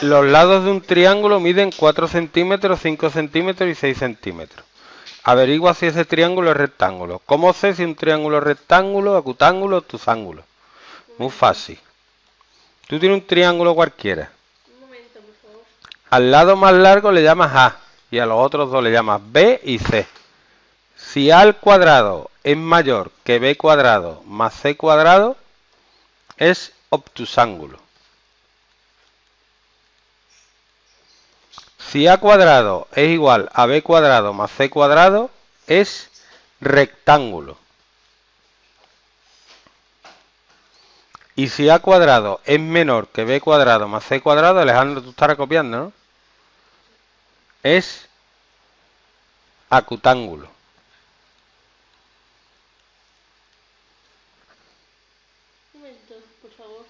Los lados de un triángulo miden 4 centímetros, 5 centímetros y 6 centímetros. Averigua si ese triángulo es rectángulo. ¿Cómo sé si un triángulo es rectángulo, acutángulo o tusángula? Muy fácil. Tú tienes un triángulo cualquiera. Un momento, por favor. Al lado más largo le llamas A y a los otros dos le llamas B y C. Si A al cuadrado es mayor que B cuadrado más C cuadrado, es obtusángulo. Si A cuadrado es igual a B cuadrado más C cuadrado, es rectángulo. Y si A cuadrado es menor que B cuadrado más C cuadrado, Alejandro, tú estarás copiando, ¿no? Es acutángulo. Un momento, por favor.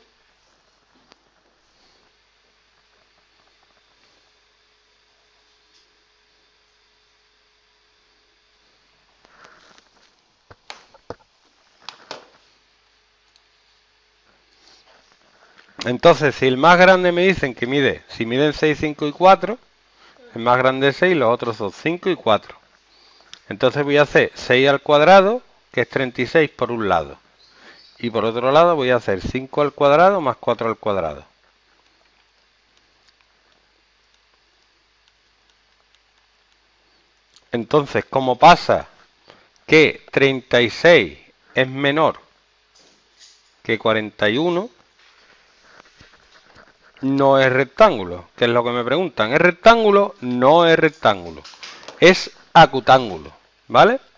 Entonces, si el más grande me dicen que mide, si miden 6, 5 y 4, el más grande es 6 y los otros son 5 y 4. Entonces voy a hacer 6 al cuadrado, que es 36 por un lado. Y por otro lado voy a hacer 5 al cuadrado más 4 al cuadrado. Entonces, ¿cómo pasa que 36 es menor que 41? No es rectángulo, que es lo que me preguntan. ¿Es rectángulo? No es rectángulo. Es acutángulo, ¿vale?